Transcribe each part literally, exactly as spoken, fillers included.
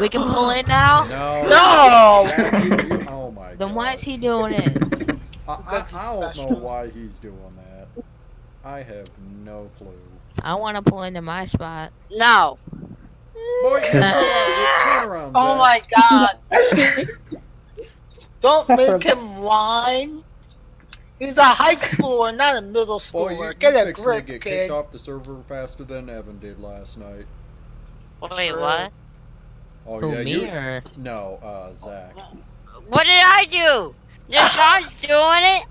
We can pull it now? No! No! Zach, you, you, oh my god. Then why is he doing it? I, I, I don't know why he's doing that. I have no clue. I want to pull into my spot. No! Boy, turn around, oh my god! Don't make him whine! He's a high schooler, not a middle schooler. Boy, you, get you a grip, kid. Get kicked off the server faster than Evan did last night. Wait, True. what? Oh, Who, yeah, me you... or? No, uh, Zach. What did I do? Nishan's doing it?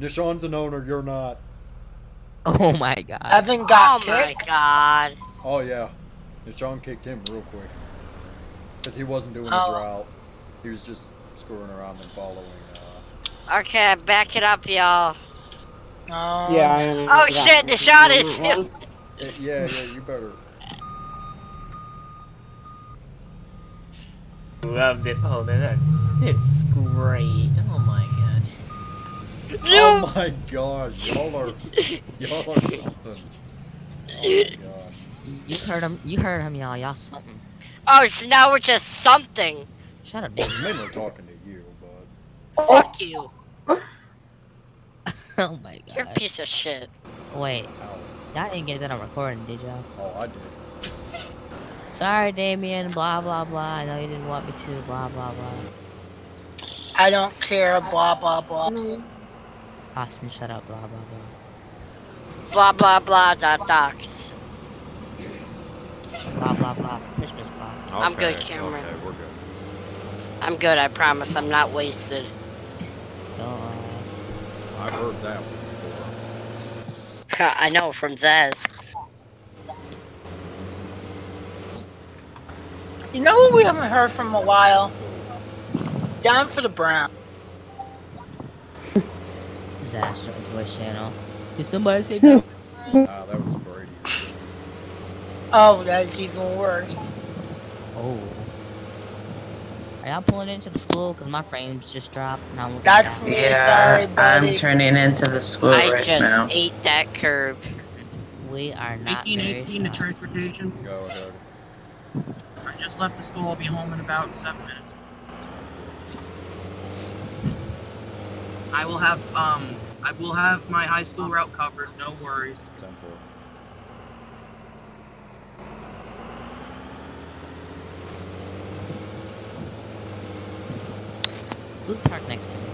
Nishan's an owner, you're not. Oh my god. Evan got oh kicked? Oh my god. Oh yeah. Nishan kicked him real quick. Because he wasn't doing oh. his route. He was just screwing around and following. Okay, back it up, y'all. Um, yeah, I mean, oh shit, the shot is him. Yeah, yeah, you better. Love it. Oh, man, that's it's great. Oh my god. Oh my gosh, y'all are y'all are something. Oh my gosh. You heard him. You heard him, y'all. Y'all something. Oh, so now we're just something. Shut up, dude. Men are talking to you. Fuck you. Oh my god. You're a piece of shit. Wait. Y'all didn't get that on recording, did y'all? Oh, I did. Sorry, Damien, blah, blah, blah. I know you didn't want me to, blah, blah, blah. I don't care, blah, blah, blah. Austin, shut up, blah, blah, blah. Blah, blah, blah, dot docs. Blah, blah, blah, Christmas blah. Okay, I'm good, Cameron. Okay, we're good. I'm good, I promise. I'm not wasted. Uh, I've heard that one before. I know, from Zaz. You know what we haven't heard from a while? Down for the Brown. Zaz joined to his channel. Did somebody say that? Ah, that was Brady. Oh, that's even worse. Oh. Are y'all pulling into the school? Cause my frames just dropped and I'm looking That's down. me, yeah, sorry buddy. I'm turning into the school I right just now. ate that curb. We are not eighteen eighteen to transportation. Go ahead. I just left the school, I'll be home in about seven minutes. I will have, um, I will have my high school route covered, no worries. ten four. Luke parked next to me.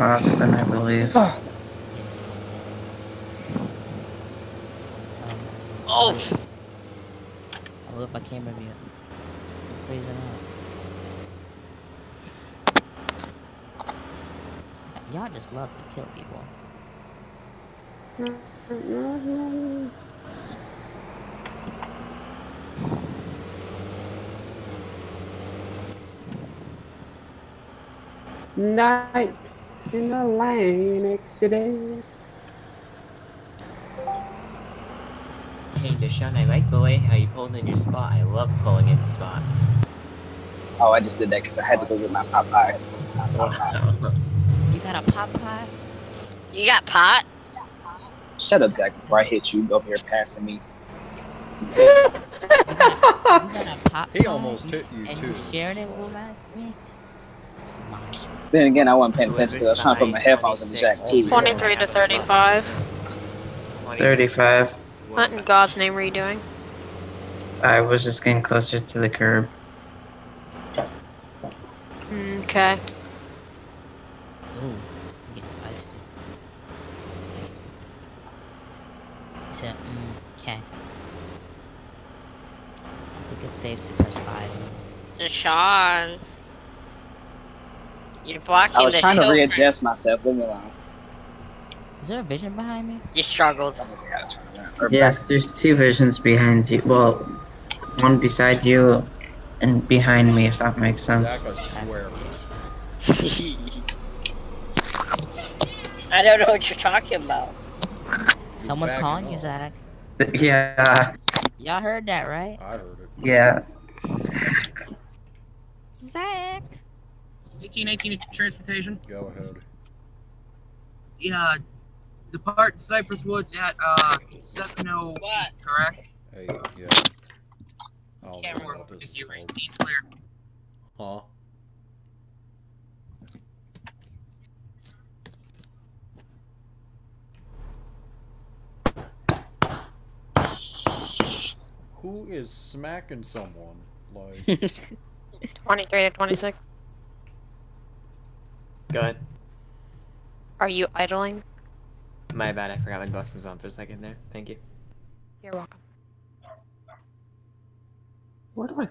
Austin, I believe. Oh! Um, oh. I will if I can't remember you. I'm freezing out. Y'all just love to kill people. Night in the lane accident. Hey Deshaun, I like the way how you pulled in your spot. I love pulling in spots. Oh, I just did that because I had to go get my Popeye. Wow. You got a Popeye? You got pot? Shut up, Zach, before I hit you. Go here passing me. You got a, you got a Popeye? He almost hit you, and too. And you shared it with me? Then again, I wasn't paying attention because I was trying to put my headphones in the jack T V. twenty-three to thirty-five. thirty-five. What in God's name were you doing? I was just getting closer to the curb. Okay. Ooh, I'm getting feisty. So, okay. I think it's safe to press five. Deshaun. You're blocking I was the trying children. to readjust myself. Leave me alone. Is there a vision behind me? You struggled. Yes, there's two visions behind you. Well, one beside you and behind me, if that makes sense. Zach, I swear. I don't know what you're talking about. Someone's calling you, Zach. Yeah. Y'all heard that, right? I heard it. Yeah. Zach. Zach. eighteen eighteen transportation. Go ahead. Yeah, depart Cypress Woods at uh seven oh, correct? Hey, yeah. Oh, can't man, work with your eighteen player. Huh? Who is smacking someone? Like twenty-three to twenty-six. Go ahead. Are you idling? My bad, I forgot my bus was on for a second there. Thank you. You're welcome. What do I...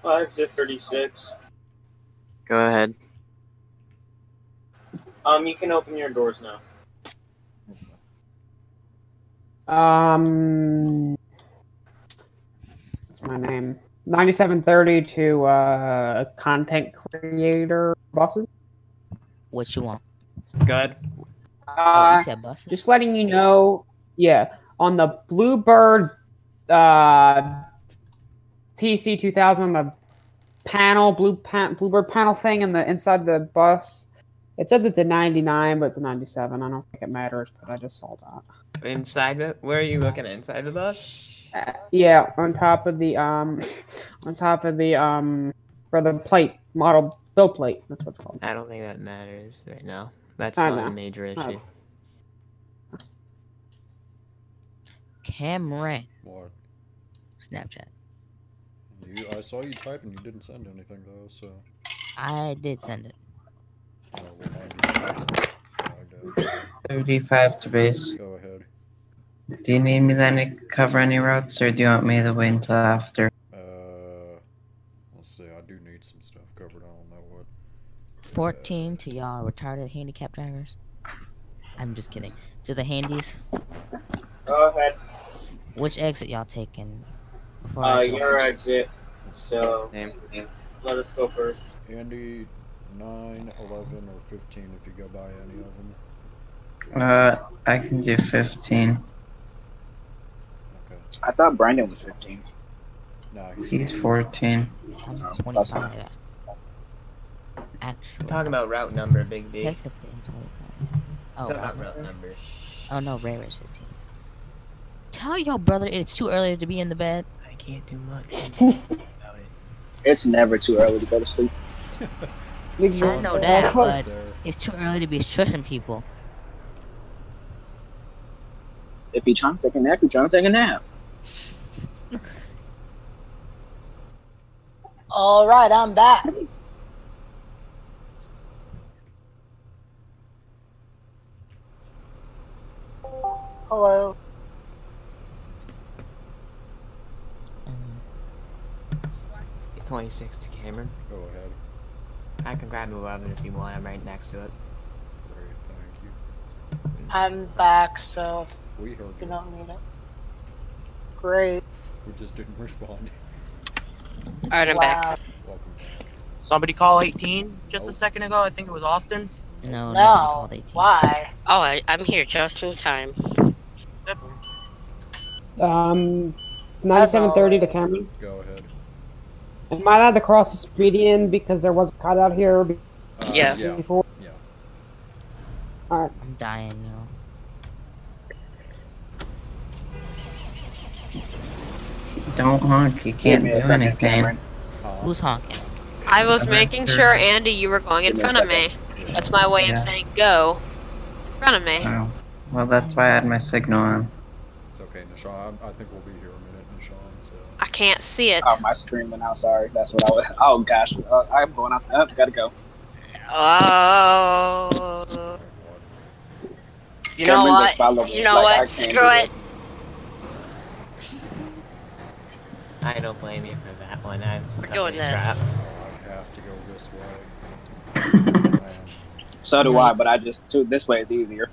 five to thirty-six. Go ahead. Um, you can open your doors now. Um, what's my name? ninety-seven thirty to uh, content creator buses. What you want? Go ahead. Uh, oh, you said buses? Just letting you know, yeah, on the Bluebird uh, T C two thousand, the panel, blue pan, Bluebird panel thing in the inside the bus. It says it's a ninety-nine, but it's a ninety-seven. I don't think it matters, but I just saw that. Inside it? Where are you looking at? Inside the bus? Uh, yeah, on top of the um, on top of the um, for the plate model build plate. That's what it's called. I don't think that matters right now. That's I not know. a major issue. Cameron. What? Snapchat. You, I saw you type and you didn't send anything though, so. I did send it. Oh, well, thirty-five to base. Go ahead. Do you need me then to cover any routes, or do you want me to wait until after? Uh, let's see. I do need some stuff covered. I don't know what. fourteen uh, to y'all retarded handicap drivers. I'm just kidding. To the handies. Go ahead. Which exit y'all taking? Uh, your exit, so same, same. Let us go first. Andy, nine, eleven, or fifteen if you go by any of them. Uh, I can do fifteen. Okay. I thought Brandon was fifteen. No, he's, he's fourteen. I'm twenty-five. Actually, talking about route number, Big D. Technically, I'm twenty-five. Oh, it's about route number. Oh no, Ray Ray's fifteen. Tell your brother it's too early to be in the bed. Can't do much. It's never too early to go to sleep. I know that, but it's too early to be shushing people. If you're trying to take a nap, you're trying to take a nap. All right, I'm back. Hello. twenty-six to Cameron. Go ahead. I can grab eleven if you want. I'm right next to it. Great, thank you. I'm back, so we heard you don't need it. Great. We just didn't respond. All right, I'm wow. back. Welcome back. Somebody call eighteen just oh. a second ago. I think it was Austin. No, no. Called eighteen. Why? Oh, I, I'm here just in time. Yep. Um, ninety-seven thirty to Cameron. Go ahead. Am I allowed to cross this median because there was a cut out here before? Uh, yeah. Before? Yeah. Alright. I'm dying, yo. Don't honk, you can't do anything. Who's honking? I was making sure, Andy, you were going in front of me. That's my way yeah. of saying go. In front of me. Oh. Well, that's why I had my signal on. It's okay, Nishan. I think we'll be here. I can't see it. Oh, my screen went out. Sorry, that's what I was. Oh gosh, uh, I'm going out. Oh, gotta go. Oh. You know what? You know like, what? Screw it. I don't blame you for that one. I'm just We're doing this. Oh, I have to go this way. So do I, but I just too, this way is easier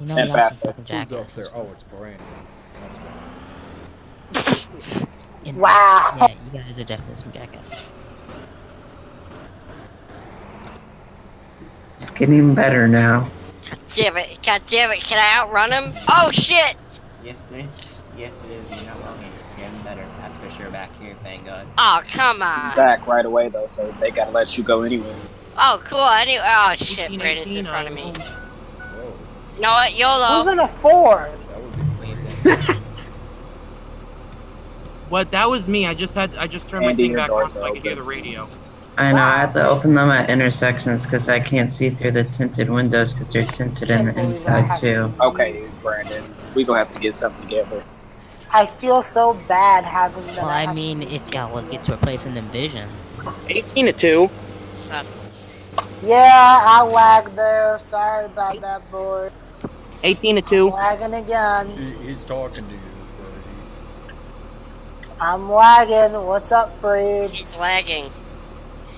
you know, and faster. Who's up there? Oh, it's Brandon. That's Wow! Yeah, you guys are definitely some jackasses. Getting better now. Damn it, god damn it, can I outrun him? Oh shit! Yes, it is. Yes, it is. You're not wrong. You're getting better. That's for sure back here, thank god. Oh, come on. Zach right away, though, so they gotta let you go anyways. Oh, cool. I knew. Oh shit, Brandon's in front of me. Whoa. You know what? YOLO. Who's in a Ford? That would be What? That was me. I just had. I just turned Andy, my thing back on so I could hear the radio. I know, I have to open them at intersections because I can't see through the tinted windows because they're tinted in the inside too. To okay, Brandon, we gonna have to get something together. I feel so bad having them. Well, I mean, if y'all will get to replacing them visions. eighteen to two. Yeah, I lagged there. Sorry about that, boy. eighteen to two. I'm lagging again. He, he's talking to you. I'm lagging. What's up, Breed? He's lagging.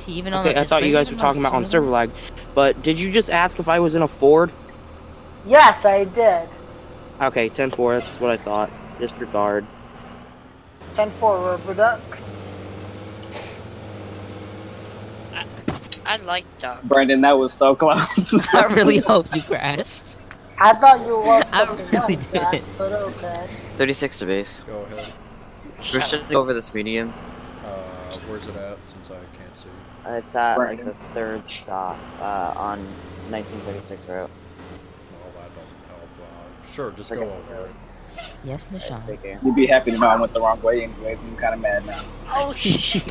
Even okay, on the, I thought you guys were talking about on server lag, but did you just ask if I was in a Ford? Yes, I did. Okay, ten four, that's what I thought. Disregard. ten four, rubber duck. I, I like ducks. Brandon, that was so close. I really hope you crashed. I thought you loved something I really else, Zach, but okay. thirty-six to base. Go ahead. We're shifting over this median. Uh, where's it at, since I can't see? Uh, it's at Brandon. Like the third stop uh, on nineteen thirty-six route. Well, that doesn't help. Uh, sure, just okay. Go over it. Yes, Michelle. Right, you'd be happy to know I went the wrong way, anyways. I'm kind of mad now. Oh shit!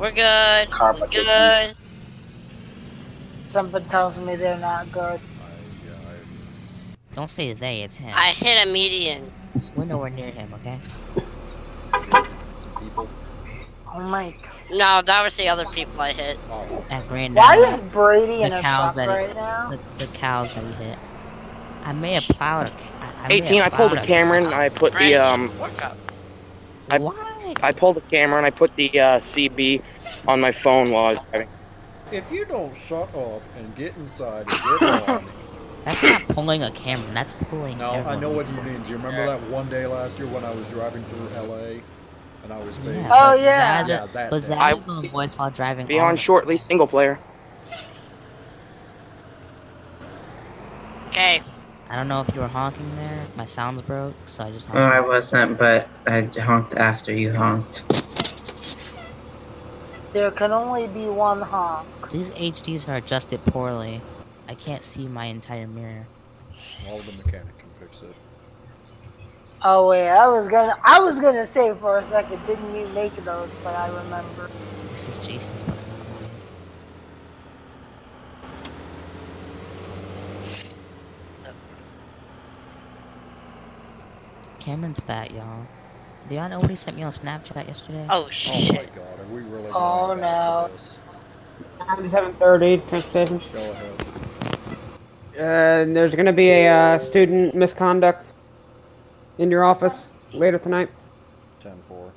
We're good. Car We're good. Something tells me they're not good. I, I... Don't say they. It's him. I hit a median. We're nowhere near him. Okay. Some people. Oh my god. No, that was the other people I hit. At Grand Why now, is Brady in a truck right he, now? The, the cows that we hit. I may have plowed a I, I eighteen, I pulled a camera and I put Brandon, the, um... I, Why? I pulled the camera and I put the, uh, C B on my phone while I was driving. If you don't shut up and get inside and get on... That's not pulling a camera, that's pulling No, everyone. I know what you mean. Do you remember that one day last year when I was driving through L A? And I was yeah, oh yeah! yeah that was I was on voice while driving. Be on shortly, single player. Okay. I don't know if you were honking there. My sounds broke, so I just honked. No, I wasn't, but I honked after you honked. There can only be one honk. These H Ds are adjusted poorly. I can't see my entire mirror. Well, the mechanic can fix it. Oh wait, I was gonna, I was gonna say for a second, didn't you make those? But I remember. This is Jason's most. Cameron's fat, y'all. Do y'all know what he sent me on Snapchat yesterday? Oh shit! Oh my god, are we really? Oh no. seven thirty, transportation. Go ahead. Uh, there's gonna be a uh, student misconduct. In your office later tonight. ten four.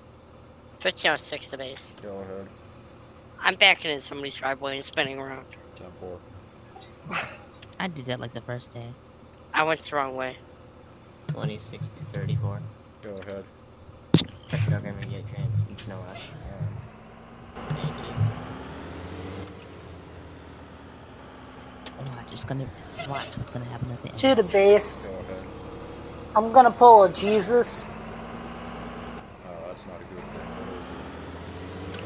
fifteen oh six to base. Go ahead. I'm backing in somebody's driveway and spinning around. ten four. I did that like the first day. I went the wrong way. twenty-six to thirty-four. Go ahead. Programming get trans. It's no rush. Yeah. Thank you. Watch, it's gonna watch what's gonna happen at the end. To the base. Go ahead. I'm gonna pull a Jesus. Oh, that's not a good thing, what is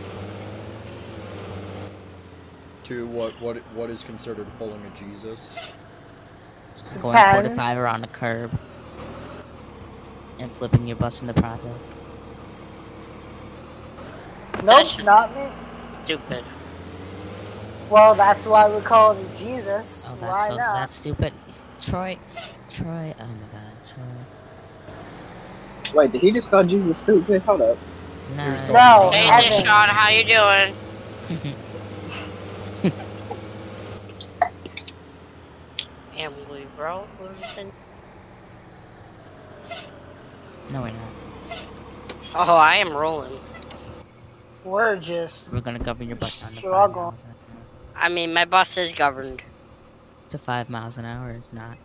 it? To what, what, what is considered pulling a Jesus? Depends. Going forty-five around the curb. And flipping your bus in the process. Nope, not me. Stupid. Well, that's why we call it a Jesus. Oh, that's why so, not? That's stupid. Troy, Troy, oh my god. Wait, did he just call Jesus stupid? Hold up. No. no hey, Evan. Deshaun, how you doing? Am we bro? No, we're not. Oh, I am rolling. We're just... We're gonna govern your bus struggle. I mean, my bus is governed. To five miles an hour, it's not.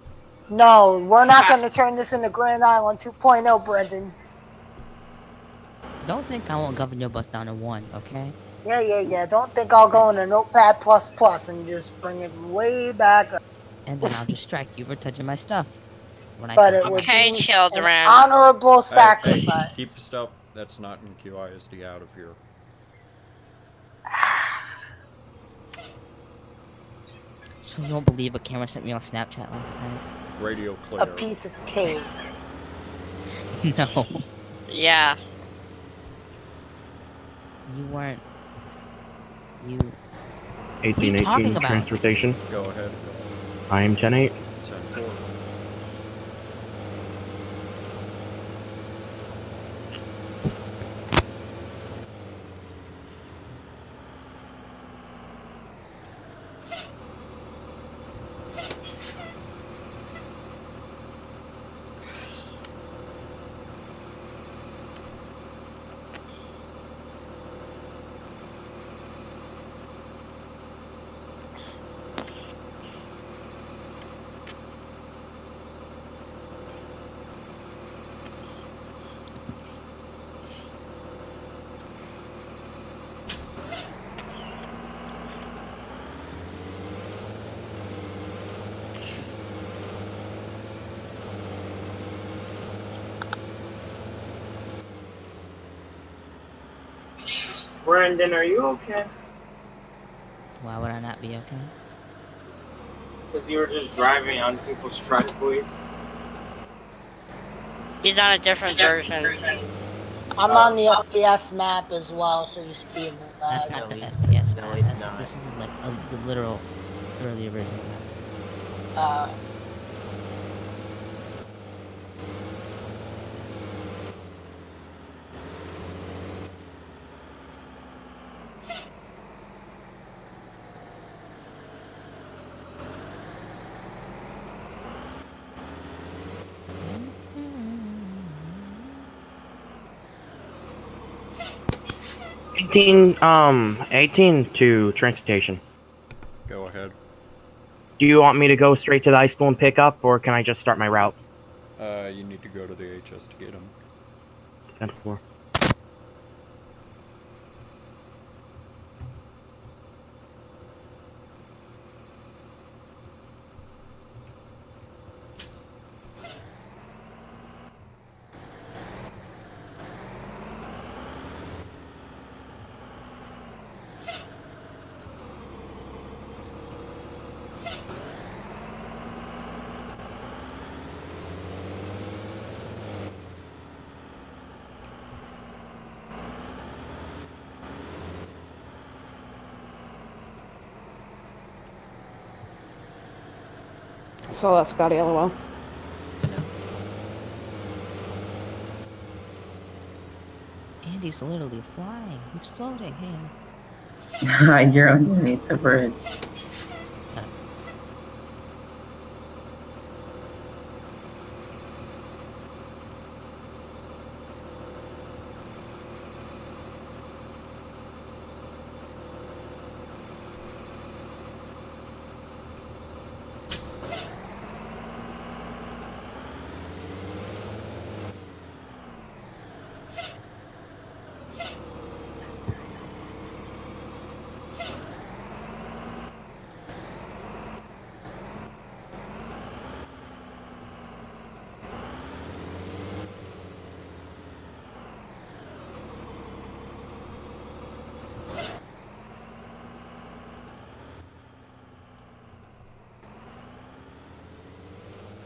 No, we're not going to turn this into Grand Island two point oh, Brendan. Don't think I won't govern your bus down to one, okay? Yeah, yeah, yeah. Don't think I'll go in a notepad plus plus and just bring it way back up. And then I'll just strike you for touching my stuff. When I but it would okay, be children. An honorable sacrifice. Hey, hey, keep the stuff that's not in Q I S D out of here. So you don't believe a camera sent me on Snapchat last night? Radio player. A piece of cake. No. Yeah. You weren't. You. eighteen eighteen transfer station. Go ahead. I am ten eight. ten four. Brandon, are you okay? Why would I not be okay? Because you were just driving on people's driveways. He's on a different version. I'm uh, on the F P S map as well, so just be aware. That's not no, the F P S no, map. That's, this is like a, the literal, literally original map. Uh. eighteen, um, eighteen to transportation. Go ahead. Do you want me to go straight to the high school and pick up, or can I just start my route? Uh, you need to go to the H S to get him. ten four. So that's Scotty, L O L. Andy's literally flying. He's floating. Hey. You're underneath the bridge.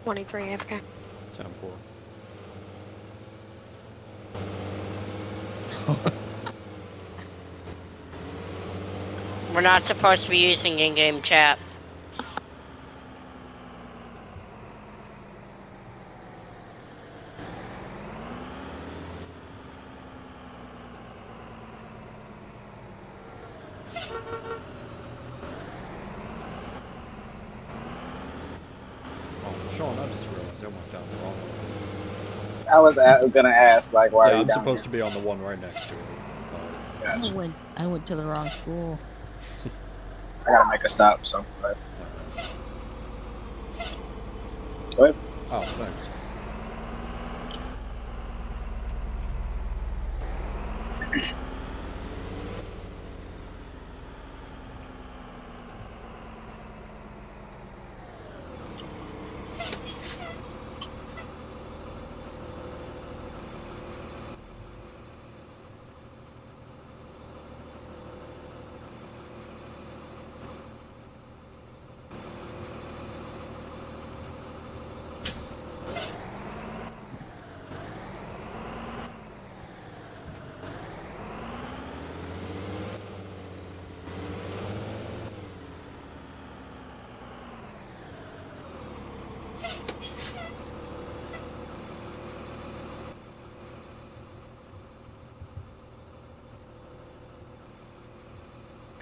twenty-three A F K. ten four. We're not supposed to be using in-game chat. I was at, gonna ask, like, why yeah, are you I'm down supposed here? To be on the one right next to it. Uh, gotcha. I went, I went to the wrong school. I gotta make a stop, so. Right. Go ahead. Oh, thanks.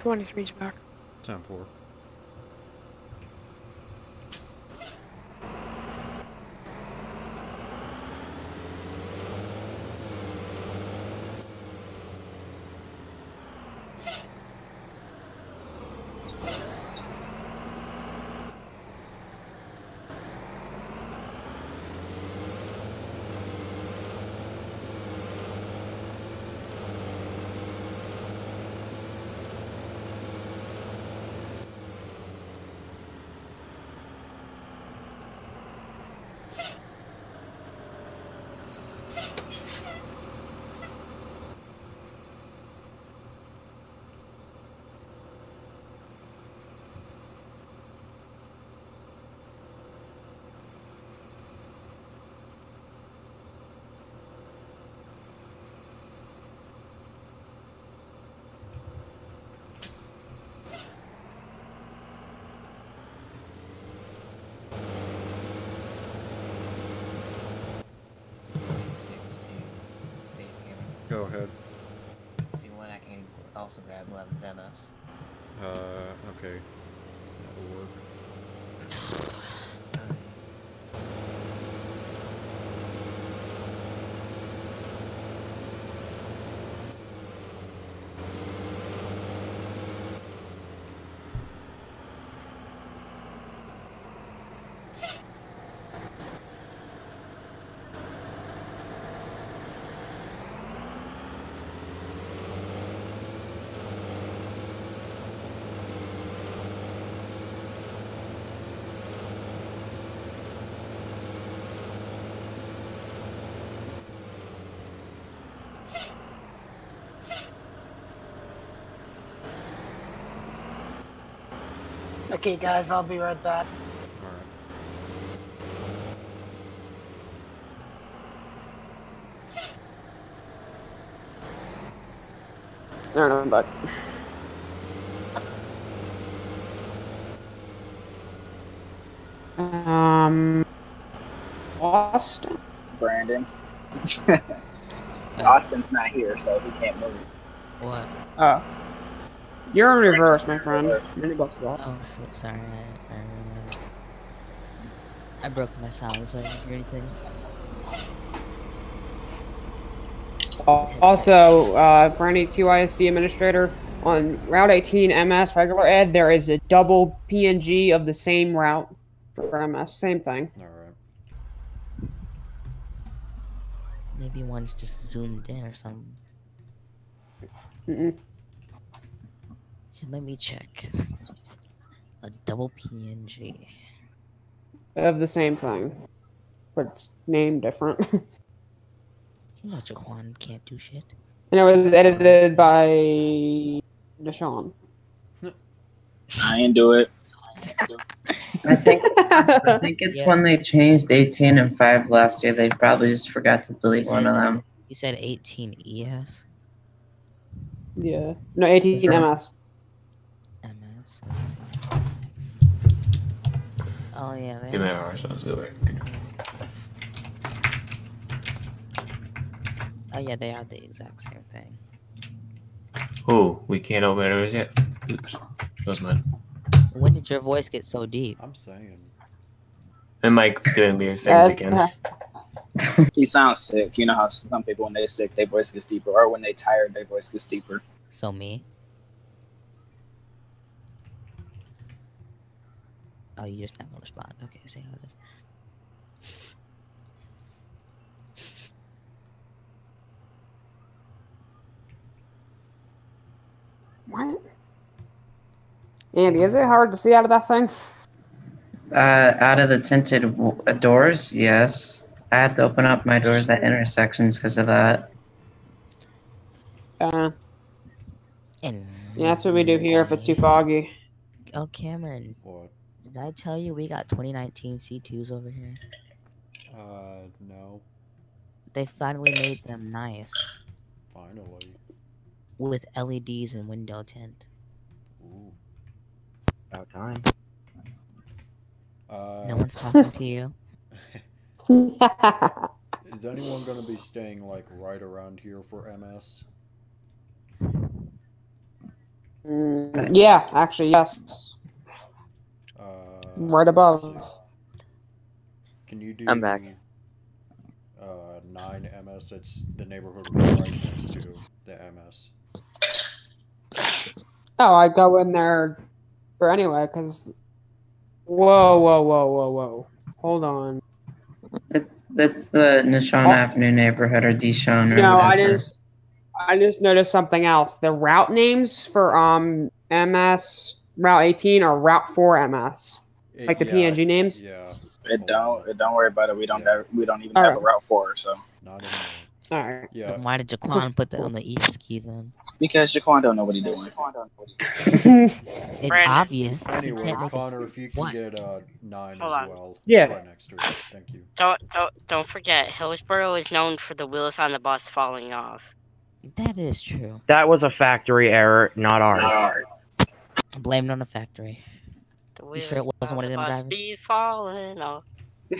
twenty-three's back. ten four. Go ahead. If you want, I can also grab eleven demos. Uh, okay. That'll work. Okay, guys, I'll be right back. All right. No, no, I'm back. um, Austin? Brandon. Austin's not here, so he can't move. What? Oh. You're in reverse, my friend. Minibus is off. Oh shit, sorry, I, I realized. I broke my silence, so I didn't hear anything. Also, uh, for any Q I S D administrator, on Route eighteen M S regular ed, there is a double P N G of the same route for M S. Same thing. Alright. Maybe one's just zoomed in or something. Mm-mm. Let me check. A double P N G. Of the same thing. But it's named different. You know Jaquan can't do shit. And it was edited by... Deshaun. I didn't do it. I think I think it's yeah. When they changed eighteen and five last year, they probably just forgot to delete one of them. You said eighteen E S? Yeah. No, eighteen M S. Oh yeah, man. Give me our sounds good. Oh yeah, they are the exact same thing. Oh, we can't open it yet. Oops, that's mine. When did your voice get so deep? I'm saying. And Mike's doing weird things again. He sounds sick. You know how some people when they're sick, their voice gets deeper, or when they're tired, their voice gets deeper. So me. Oh, you're just not gonna respond. Okay, see how it is. What? Andy, is it hard to see out of that thing? Uh, out of the tinted w doors, yes. I had to open up my doors at intersections because of that. Uh. And yeah, that's what we do here if it's too foggy. Oh, Cameron. What? Did I tell you we got twenty nineteen C twos over here? Uh, no. They finally made them nice. Finally. With L E Ds and window tint. Ooh. About time. Uh, no one's talking to you. Is anyone going to be staying, like, right around here for M S? Mm, yeah, actually, yes. Uh, right above. Can you do... I'm back. Uh, nine M S, it's the neighborhood right next to the M S. Oh, I go in there for anyway, because... Whoa, whoa, whoa, whoa, whoa. Hold on. It's, it's the Nishan oh. Avenue neighborhood, or Deshawn, or no, whatever. I just, I just noticed something else. The route names for um M S Route eighteen are Route four M S. It, like the yeah, P N G names? Yeah. It don't, it don't worry about it. We don't yeah. have, we don't even All have right. a Route four, so. Not anymore. All right. Yeah. Then why did Jaquan put that on the east key then? Because Jaquan don't know what he's doing. It's Brandon. Obvious. Anyway, Connor, if you can what? get uh, nine Hold as on. well. Yeah. Right next to it. Thank you. Don't don't don't forget, Hillsborough is known for the wheels on the bus falling off. That is true. That was a factory error, not ours. Not ours. Blamed on the factory. The wheels you sure it wasn't one of them drivers? Be falling off. It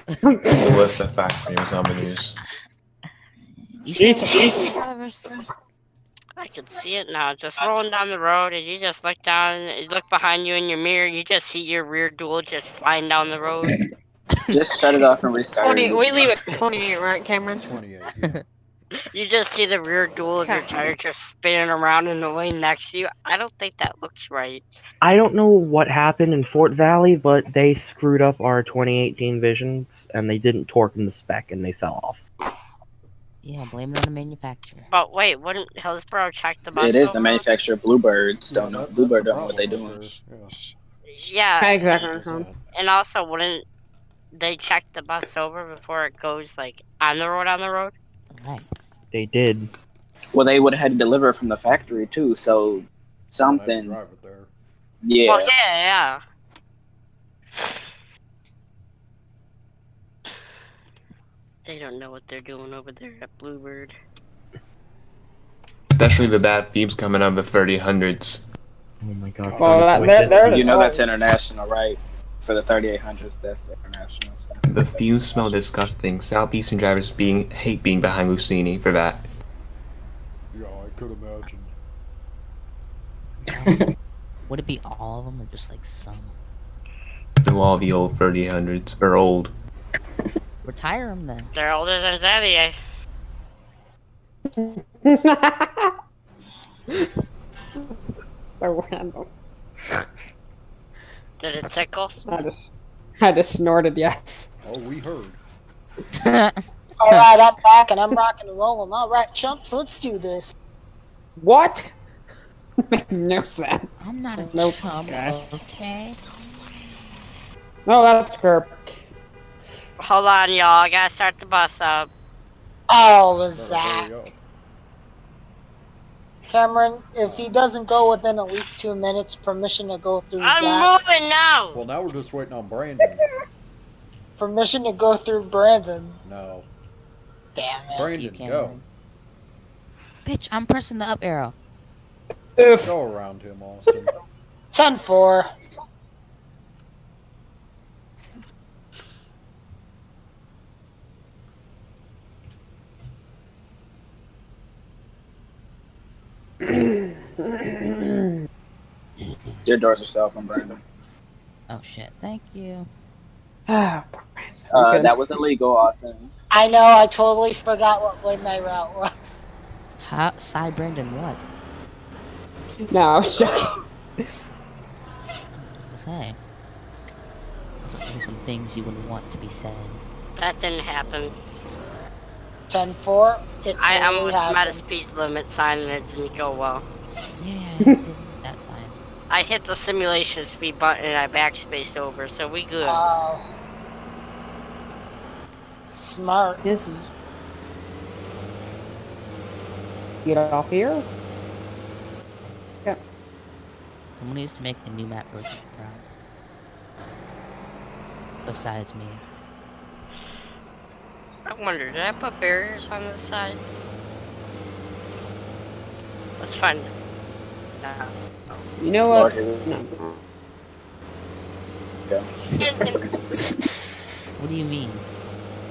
was the factory. It was on the news. Jesus. I can see it now. Just rolling down the road, and you just look down, you look behind you in your mirror, you just see your rear dual just flying down the road. Just shut it off and restart. twenty, we leave it twenty-eight, right, Cameron? twenty-eight. Yeah. You just see the rear dual of your tire just spinning around in the lane next to you. I don't think that looks right. I don't know what happened in Fort Valley, but they screwed up our twenty eighteen Visions, and they didn't torque in the spec, and they fell off. Yeah, blame it on the manufacturer. But wait, wouldn't Hillsborough check the bus? It is the manufacturer. Bluebirds don't know. Bluebird don't know what they doing. Yeah, exactly. And also, wouldn't they check the bus over before it goes like on the road? On the road. Right. They did. Well, they would have had to deliver from the factory too, so something. Drive it there. Yeah. Well, yeah, yeah. They don't know what they're doing over there at Bluebird. Especially the bad thieves coming out of the thirty hundreds. Oh my god. Oh, that, that, that, you know that's international, right? For the thirty-eight hundreds, that's international stuff. The that's fumes smell disgusting. Southeastern drivers being hate being behind Lucini for that. Yeah, I could imagine. Would it be all of them or just like some? Do all the old thirty hundreds. They're old. Retire them then. They're older than Xavier. So random. Did it tickle? I just, I just snorted yes. Oh, we heard. All right, I'm back and I'm rocking and rolling. All right, chumps, let's do this. What? No sense. I'm not a no chump. Okay. okay. No, that's her. Hold on, y'all. I gotta start the bus up. Oh, Zach. Cameron, if he doesn't go within at least two minutes, permission to go through I'm Zach. Moving now! Well, now we're just waiting on Brandon. Permission to go through Brandon. No. Damn it. Brandon, you, go. Bitch, I'm pressing the up arrow. If. Go around him, Austin. ten four. Your doors are still open, Brandon. Oh shit! Thank you. uh, that was illegal, Austin. I know. I totally forgot what way my route was. How side, Brandon? What? No, I was joking. Hey, those are some things you wouldn't want to be said. That didn't happen. ten four. Totally I almost happened. Met a speed limit sign and it didn't go well. Yeah, it didn't that time. I hit the simulation speed button and I backspaced over, so we good. Oh. Smart. This is. Get off here? Yeah. Someone needs to make a new map for routes. Besides me. I wonder, did I put barriers on this side? Let's find it. Nah. You know what? No. Yeah. What do you mean?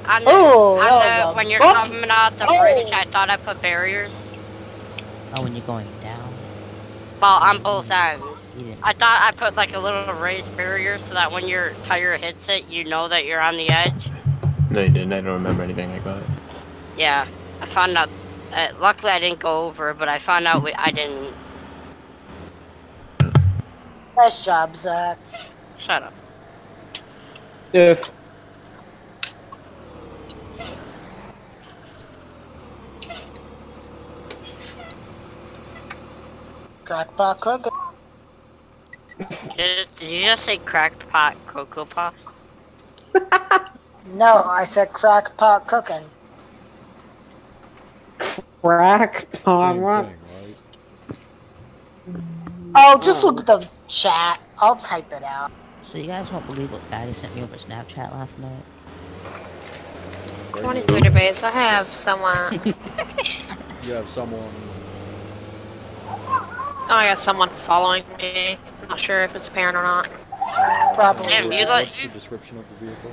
On the, oh, on the, a... when you're oh. coming out the bridge, I thought I put barriers. Oh, when you're going down. Well, on both ends. Yeah. I thought I put like a little raised barrier so that when your tire hits it, you know that you're on the edge. No, you didn't. I don't remember anything like that. Yeah, I found out. Uh, luckily, I didn't go over, but I found out we, I didn't. Nice job, Zach. Shut up. If. Crackpot Cocoa. Did, did you just say crackpot Cocoa Puffs? No, I said crackpot cooking. Crackpot, right? Oh, just look at the chat. I'll type it out. So you guys won't believe what Batty sent me over Snapchat last night. Go on to Twitter base. I have someone. You have someone. Oh, I got someone following me. I'm not sure if it's apparent or not. Uh, Probably. Yeah, you like... What's the description of the vehicle?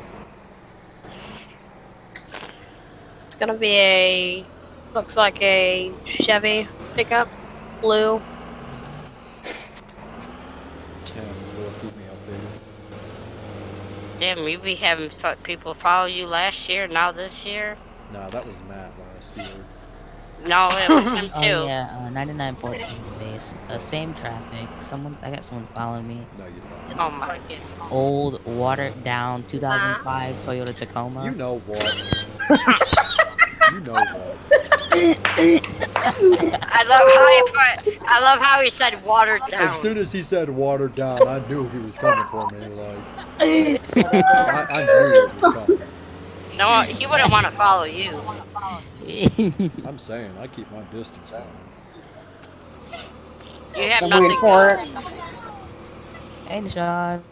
It's gonna be a... Looks like a Chevy pickup. Blue. Damn, will keep me updated. Damn, you be having people follow you last year, now this year? Nah, that was Matt last year. No, it was him too. Oh, yeah, uh, ninety-nine fourteen base. Uh, same traffic. Someone's. I got someone following me. No, you don't. Oh my god. Old, watered down two thousand five Toyota Tacoma. You know what? You know what? I love how he put. I love how he said watered down. As soon as he said watered down, I knew he was coming for me. Like I, I knew he was coming. No, he wouldn't want to follow you. I'm saying, I keep my distance from him. You have nothing for it. Hey, John.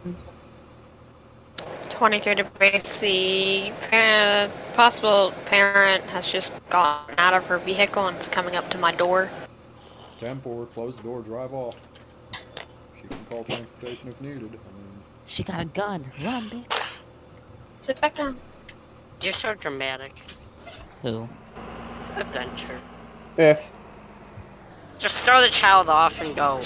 twenty-three to base. The parent, possible parent has just gotten out of her vehicle and is coming up to my door. ten four, close the door, drive off. She can call transportation if needed. I mean, she got a gun. Run, bitch. Sit back down. You're so dramatic. Who? Adventure. If. Just throw the child off and go.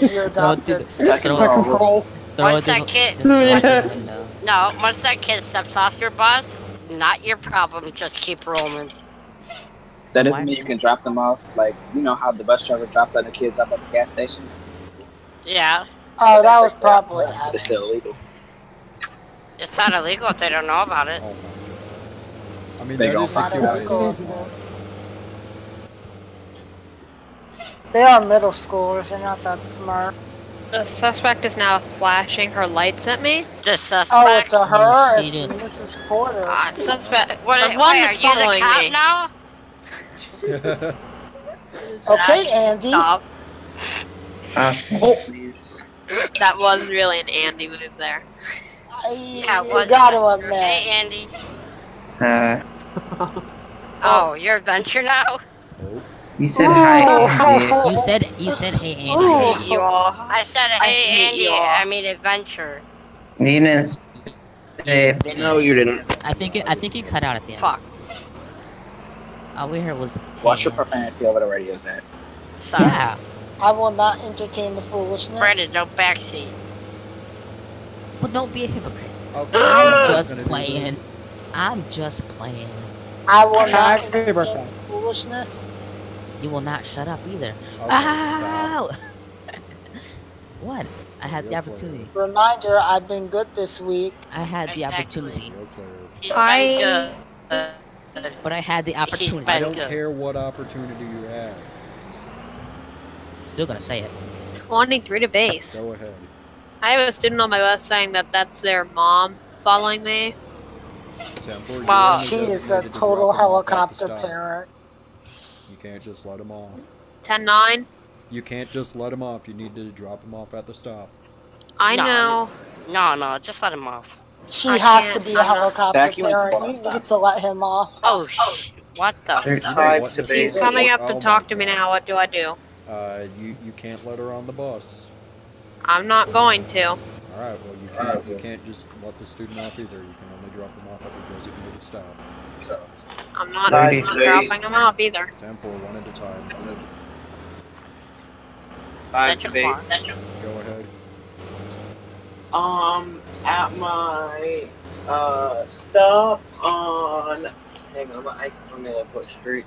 You're adopted. Throw once that kid. No, once that kid steps off your bus, not your problem. Just keep rolling. That doesn't mean you can drop them off. Like you know how the bus driver dropped other kids off at the gas station. Yeah. Oh, that was probably. It's still illegal. It's not illegal if they don't know about it. I mean, they don't not illegal. They are middle schoolers. They're not that smart. The suspect is now flashing her lights at me. The suspect. Oh, it's a her. It's Missus Porter. God, suspect. What, the one that's following me now. Okay, Andy. Stop. Uh, oh, please. That was really an Andy move there. Yeah, you gotta admit. Hey, Andy. Uh. Oh, you're adventure now. You said hi, Andy. You said you said hey, Andy. I hate you all. I said hey, I Andy. I mean adventure. Nina's. Hey, no, you didn't. I think it, I think you cut out at the end. Fuck. All we heard was. Hey, watch your profanity over the radio, Zach. Stop. Yeah. I will not entertain the foolishness. Brandon, no backseat. Well, don't be a hypocrite. Okay. I'm just playing. I'm just playing. I will not entertain foolishness. You will not shut up either. Okay, ow! What? I had the opportunity. Reminder, I've been good this week. I had the opportunity. I... But I had the opportunity. I don't care what opportunity you had. Still gonna say it. twenty-three to base. Go ahead. I have a student on my bus saying that that's their mom following me. Wow. She is a total helicopter parent. You can't just let them off. ten nine. You can't just let them off. You need to drop them off at the stop. I no, know. No, no, just let him off. She I has to be a helicopter Zach, parent. You need to, to let him off. Oh, sh what the fuck? She's coming up to oh talk to me now. What do I do? Uh, you, you can't let her on the bus. I'm not going to. Alright, well you can't you can't just let the student off either. You can only drop them off at the designated stop. So I'm not, I'm not dropping them off either. Tempo, one at a time. Time and dates. Go ahead. Um, at my uh stop on. Hang on, I can't remember what street.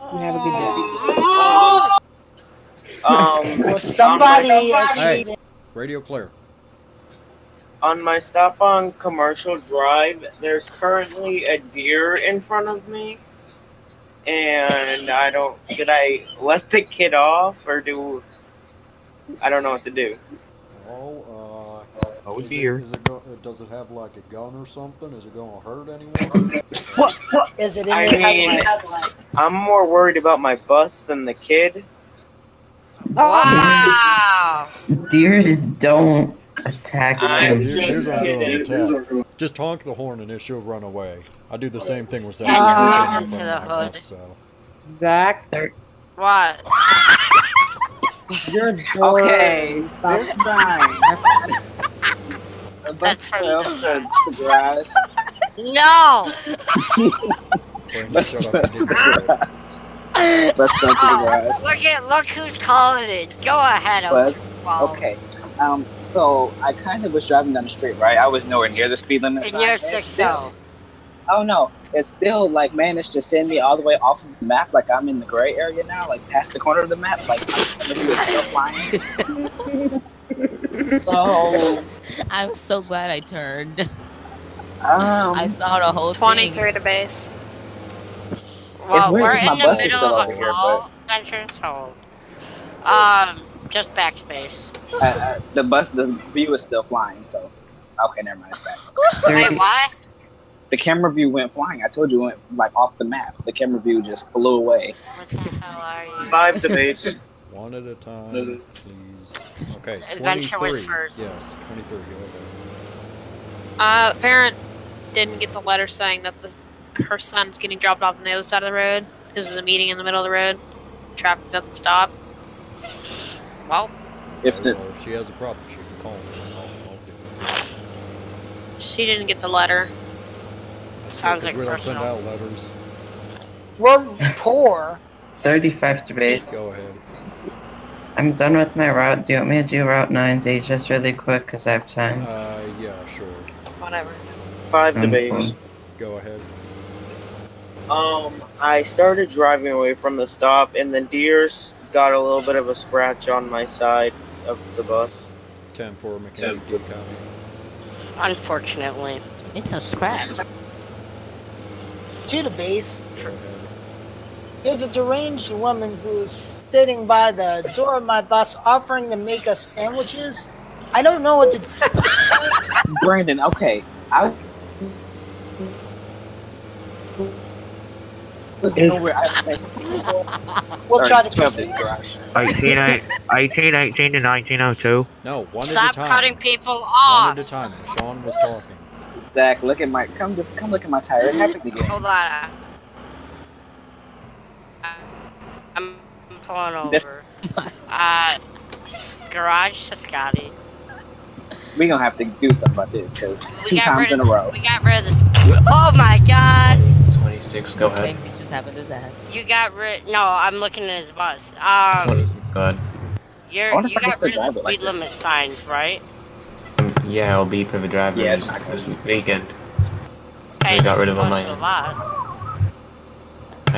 We have a good day. Um, somebody. Hey, radio clear. On my stop on Commercial Drive, there's currently a deer in front of me, and I don't. Should I let the kid off, or do I don't know what to do? Oh, uh, oh dear! It, is it go, does it have like a gun or something? Is it going to hurt anyone? what, what is it? In I mean, I'm more worried about my bus than the kid. Wow! Deers don't. Attack. I'm just, kidding. Just honk the horn and it should run away. I do the same thing with that. Uh, to the hood. Bus, so. Zach, what? You're okay. This time. The bus fell to the grass. No. Bus fell to the grass. Bus fell to the grass. Look at look who's calling it. Go ahead, okay. Um, so I kind of was driving down the street, right? I was nowhere near the speed limit. And you're six now. Oh no, it still like managed to send me all the way off of the map. Like I'm in the gray area now, like past the corner of the map. Like I'm flying. So I'm so glad I turned. Um, I saw the whole twenty-three to base. Well, it's weird we're in my the bus middle of a here, call but... entrance hold. Um, just backspace. Uh, uh, the bus, the view is still flying, so okay, never mind. It's back. Wait, what? The camera view went flying. I told you, it went like off the map. The camera view just flew away. What the hell are you? Five to base. One at a time, please. Okay. Adventure was first. Yes, twenty-three. Uh, parent didn't get the letter saying that the, her son's getting dropped off on the other side of the road because there's a meeting in the middle of the road. Traffic doesn't stop. Well. If, the, if she has a problem, she can call me. I'll, I'll do it. She didn't get the letter. Sounds like we don't send out letters. We're poor. thirty-five to base. Go ahead. I'm done with my route. Do you want me to do route nine Z just really quick because I have time? Uh, yeah, sure. Whatever. Five to base. Go ahead. Um, I started driving away from the stop, and the deers got a little bit of a scratch on my side of the bus. ten four, mechanic, good copy. Unfortunately. It's a scratch. To the base. There's a deranged woman who's sitting by the door of my bus offering to make us sandwiches. I don't know what to do. Brandon, okay. I We'll try to kill this. eighteen, eighteen to nineteen oh two. No, one at a time. Stop cutting people off. One at a time. Sean was talking. Zach, look at my. Come, just come look at my tire. It happened again. Hold on. I'm pulling over. uh, garage to Scotty. We gonna have to do something about this because two times in a row. We got rid of this. Oh my God. twenty-six. Go ahead. Happened is that you got rid? No, I'm looking at his bus. Um, go ahead. You're, you got rid of the speed limit signs, right? Um, yeah, I'll be for the driver yes, this weekend. I we got rid of them. I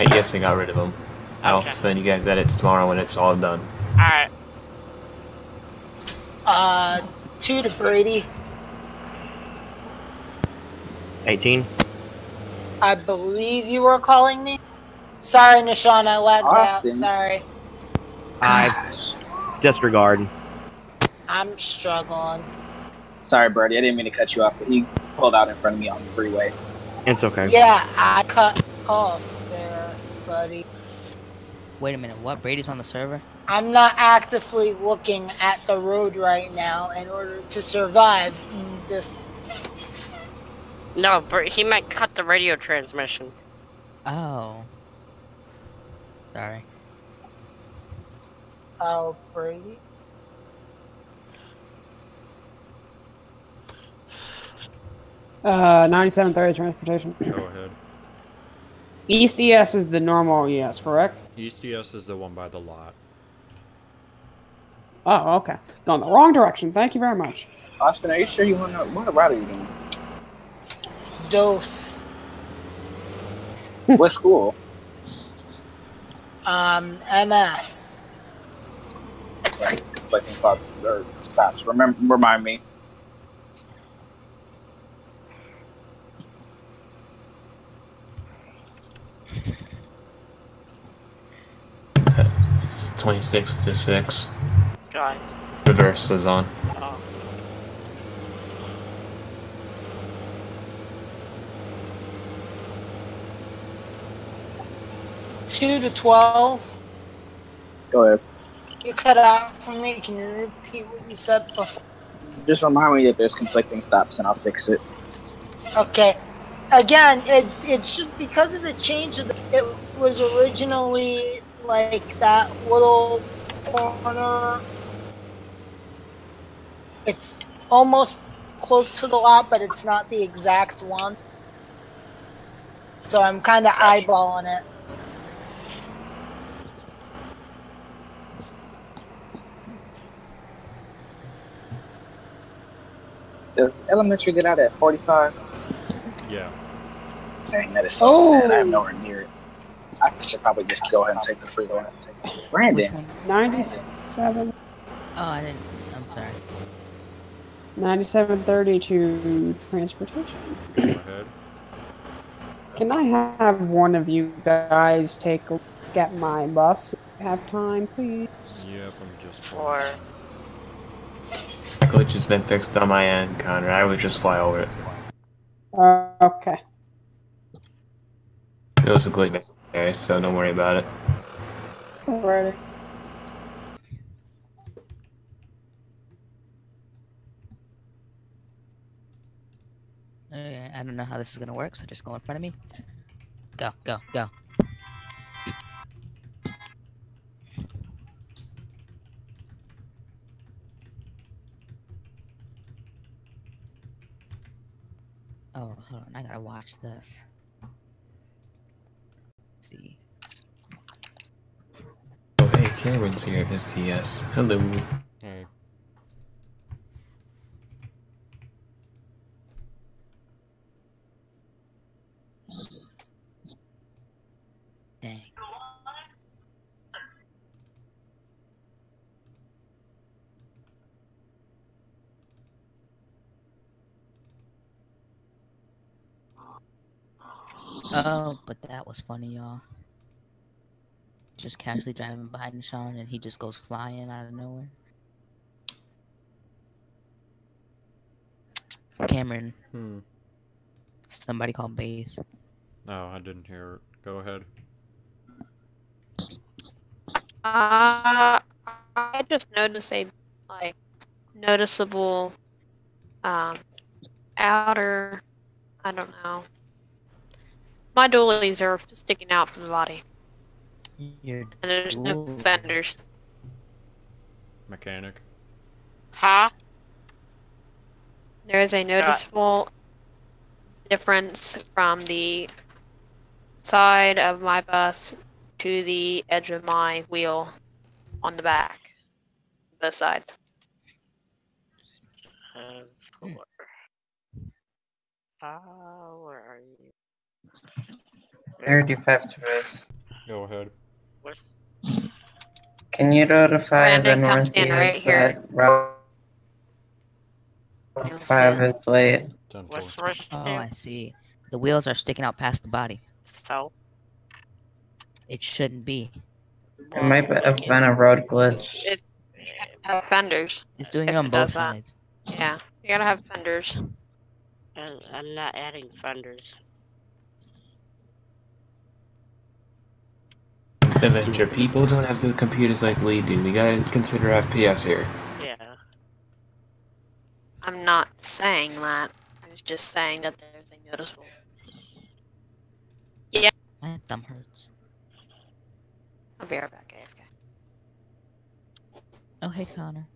guess I got rid of them. I'll okay. send you guys edits tomorrow when it's all done. All right. Uh, two to Brady. eighteen. I believe you were calling me. Sorry, Nishan, I lagged Austin. out. Sorry. I disregard. I'm struggling. Sorry, Brady. I didn't mean to cut you off, but he pulled out in front of me on the freeway. It's okay. Yeah, I cut off there, buddy. Wait a minute. What? Brady's on the server? I'm not actively looking at the road right now in order to survive this. No, but he might cut the radio transmission. Oh. Sorry. Oh, Brady? Uh, ninety-seven thirty transportation. Go ahead. East E S is the normal E S, correct? East E S is the one by the lot. Oh, okay. Gone the wrong direction. Thank you very much. Austin, are you sure you want to... What route are you doing? Dos. What school? Um, M S. Right, collecting stops. Or stops. Remember, remind me. It's twenty-six to six. God. Reverse is on. Oh. two to twelve. Go ahead. You cut out for me. Can you repeat what you said before? Just remind me that there's conflicting stops and I'll fix it. Okay. Again, it, it should, because of the change, of the, it was originally like that little corner. It's almost close to the lot, but it's not the exact one. So I'm kind of eyeballing it. Does elementary get out at forty-five? Yeah. Dang, that is so oh. sad. I'm nowhere near it. I should probably just go ahead and take the free one. Brandon. ninety-seven. Oh, I didn't. I'm sorry. ninety-seven thirty to transportation. Go ahead. Can I have one of you guys take a look at my bus? Have time, please. Yep, I'm just for. Glitch has been fixed on my end, Connor. I would just fly over it. Uh, okay. It was a glitch necessary, so don't worry about it. Alrighty. Okay, I don't know how this is gonna work, so just go in front of me. Go, go, go. Oh, hold on, I gotta watch this. Let's see. Oh, hey, Cameron's here, S C S. Hello. Hey. Dang. Oh, but that was funny, y'all. Just casually driving behind Sean, and he just goes flying out of nowhere. Cameron. Hmm. Somebody called base. No, I didn't hear it. Go ahead. Uh, I just noticed a, like, noticeable, um, outer, I don't know. My dualies are sticking out from the body. You're and there's no fenders. Mechanic. Huh? There is a noticeable uh. difference from the side of my bus to the edge of my wheel on the back. Both sides. Uh, four. Uh, where are you? thirty-five to base. Go ahead. Can you notify the northeast right that route five is late? Oh, I see. The wheels are sticking out past the body. So? It shouldn't be. It might have been a road glitch. It's, it's have fenders. It's doing it on both sides. That. Yeah, you gotta have fenders. I'm not adding fenders. Avenger, people don't have the computers like we do. We gotta consider F P S here. Yeah. I'm not saying that. I was just saying that there's a noticeable. Yeah. My thumb hurts. I'll be right back, A F K. Oh, hey, Connor.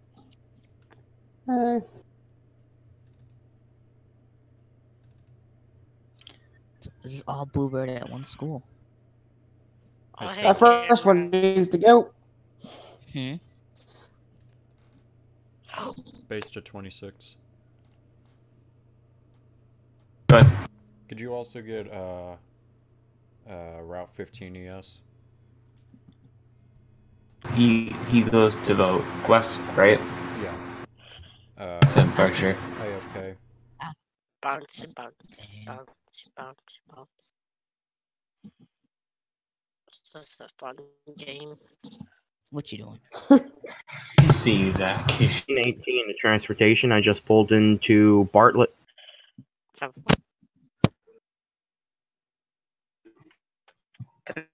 Hey. This is all Bluebird at one school. Oh, that hey, first yeah. one needs to go. Hmm. Base to twenty-six. Good. Could you also get uh, uh, Route fifteen E S? He he goes to the west, right? Yeah. Uh, That's in pressure. A F K. Bounce, bounce, bounce, bounce, bounce. That's a fun game. What you doing? You see, Zach. eighteen to transportation. I just pulled into Bartlett.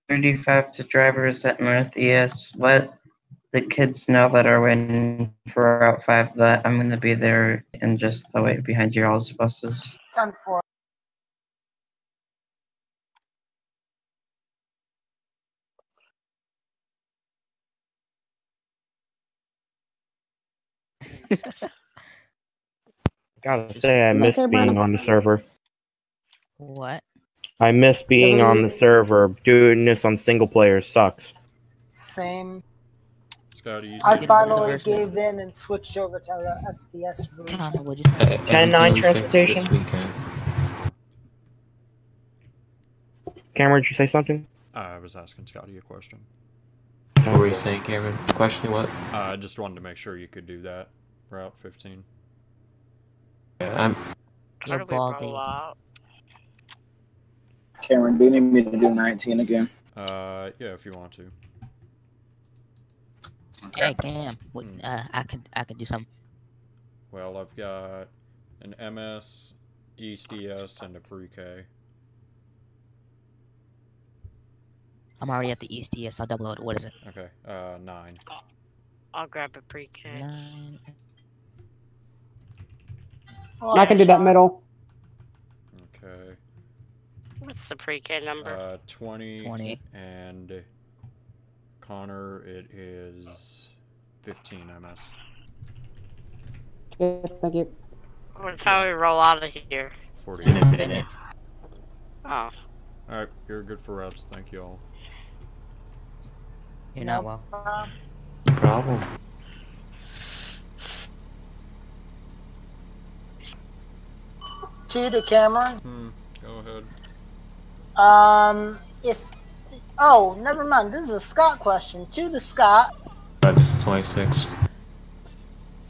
thirty-five to drivers at North E S. Let the kids know that are waiting for Route five that I'm going to be there and just the way behind you all's buses. ten four. Gotta say, I miss being on the server. What? I miss being on the server. Doing this on single player sucks. Same. I finally gave in and switched over to the F P S version. ten nine transportation. Cameron, did you say something? Uh, I was asking Scotty a question. What were you saying, Cameron? Question what? Uh, I just wanted to make sure you could do that. Route fifteen. Yeah, I'm... You're baldy. Cameron, do you need me to do nineteen again? Uh, yeah, if you want to. Hey, Cam, what, hmm. uh, I could I could do something. Well, I've got an M S, East E S, and a pre-K. I'm already at the East E S. I'll double it. What is it? Okay, uh, nine. I'll, I'll grab a pre-K. Nine. Oh, I can do that middle. Okay. What's the pre-K number? Uh, twenty. Twenty. And Connor, it is fifteen M S. Good, thank you. That's how we roll out of here. Forty. In a minute. Oh. All right, you're good for reps. Thank you all. You're not well. No problem. To the camera. Hmm. Go ahead. Um. If. Oh, never mind. This is a Scott question. To the Scott. This is twenty-six.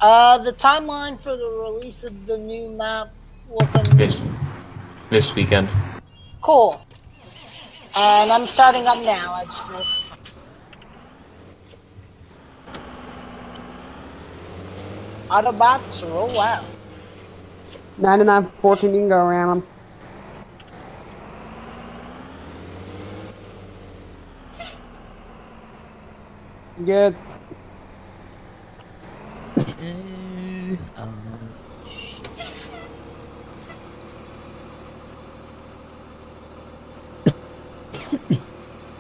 Uh, the timeline for the release of the new map. This, this weekend. Cool. And I'm starting up now. I just noticed. Autobots roll out. ninety-nine fourteen, you can go around them. Good. um,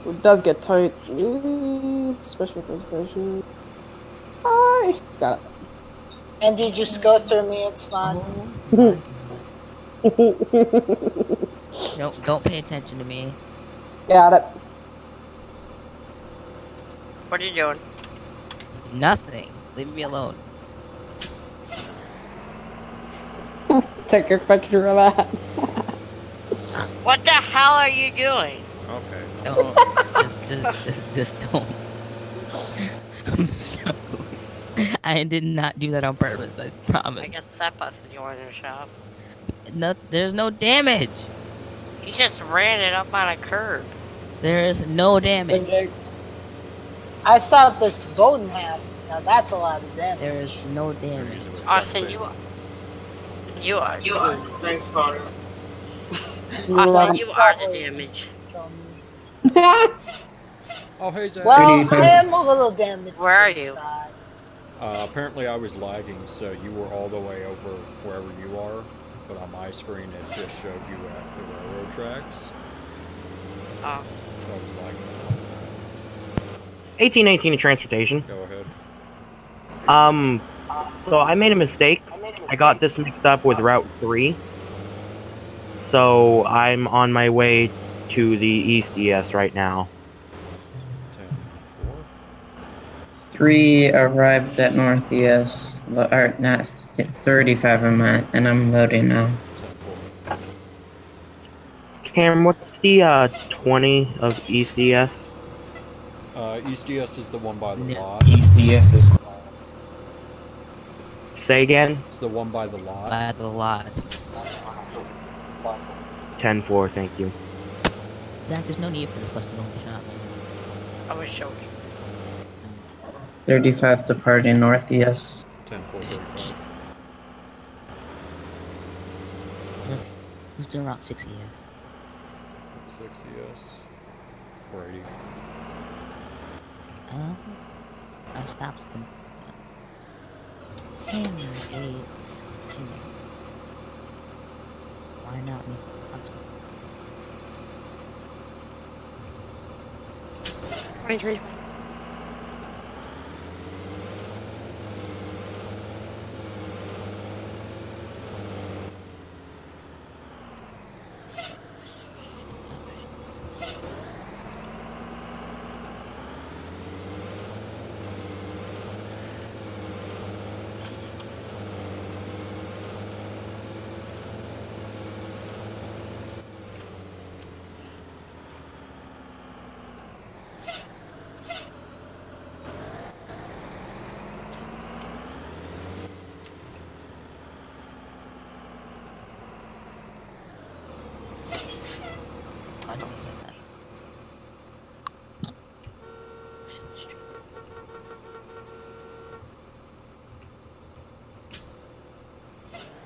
it does get tight, especially with those versions. Hi, got it. And you just go through me. It's fine. Don't don't pay attention to me. Got it. What are you doing? Nothing. Leave me alone. Take your picture of that. What the hell are you doing? Okay. No, just, just, just, just don't. I'm sorry. I did not do that on purpose. I promise. I guess that bus is yours in the shop. No, there's no damage. He just ran it up on a curb. There is no damage. Okay. I saw this Bowden have. Now that's a lot of damage. There is no damage. Austin, you are. You are. You are. Thanks, Connor. Austin, you are the damage. Oh, hey, Zach. Well, I am a little damaged. Where are you? Uh, apparently, I was lagging, so you were all the way over wherever you are. But on my screen, it just showed you at the railroad tracks. Oh. So I was lagging. eighteen eighteen to transportation. Go ahead. Um, so I made a mistake. I got this mixed up with Route three. So I'm on my way to the East E S right now. three arrived at Northeast, or not, thirty-five I'm at, and I'm loading now. Cam, what's the uh, twenty of East E S? Uh, East E S is the one by the yeah. lot. East E S is... Say again? It's the one by the lot. By the lot. ten four, thank you. Zach, there's no need for this bus to go in the shop. I was joking. thirty-five departing North, yes. ten four thirty-five. Who's doing route six E S? six E S. Brady. Um, our stops come. ten eight. Why not me? Let's go. twenty-three.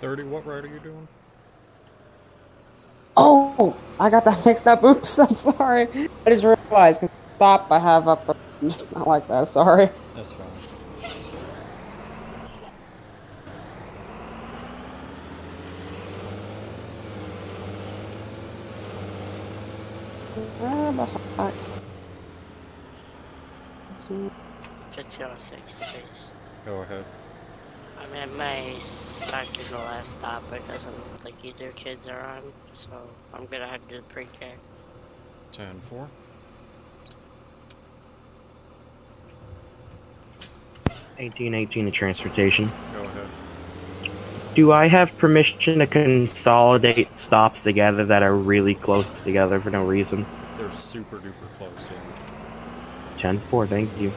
thirty, what ride are you doing? Oh, I got that mixed up. Oops, I'm sorry. I just realized, because stop, I have up. It's not like that, sorry. That's fine. Grab a hot. six oh six, please. Go ahead. I mean, it may suck in the last stop, but it doesn't look like either kids are on, so I'm gonna have to do the pre-K. ten four. eighteen eighteen to transportation. Go ahead. Do I have permission to consolidate stops together that are really close together for no reason? They're super duper close, yeah. ten four, thank you.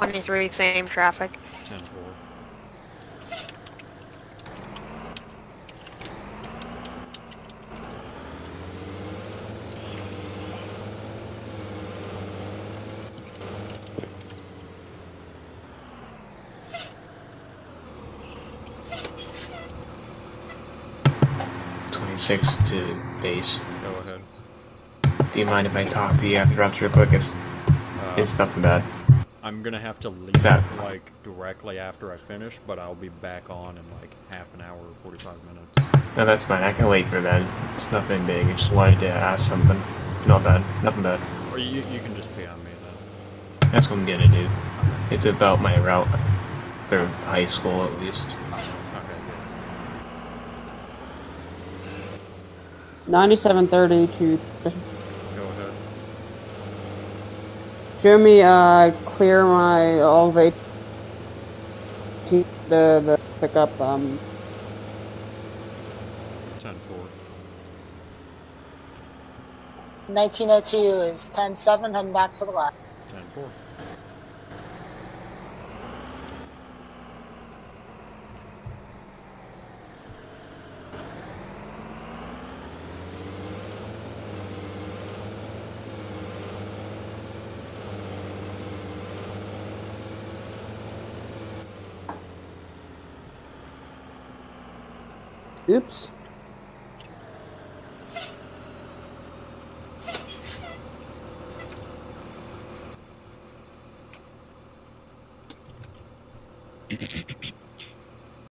twenty-three, same traffic. ten four. twenty-six to base. Go ahead. Do you mind if I talk to you after route real quick? It's, uh, it's nothing bad. I'm gonna have to leave exactly. like directly after I finish, but I'll be back on in like half an hour or forty-five minutes. No, that's fine. I can wait for that. It's nothing big. I just wanted to ask something. Not bad. Nothing bad. Or you you can just pay on me then. That's what I'm gonna do. Okay. It's about my route for high school at least. Okay. Good. Ninety-seven thirty to. Jeremy, uh, clear my all the the the pickup. Um. Ten four. Nineteen oh two is ten seven. Heading back to the left. Ten four. Oops.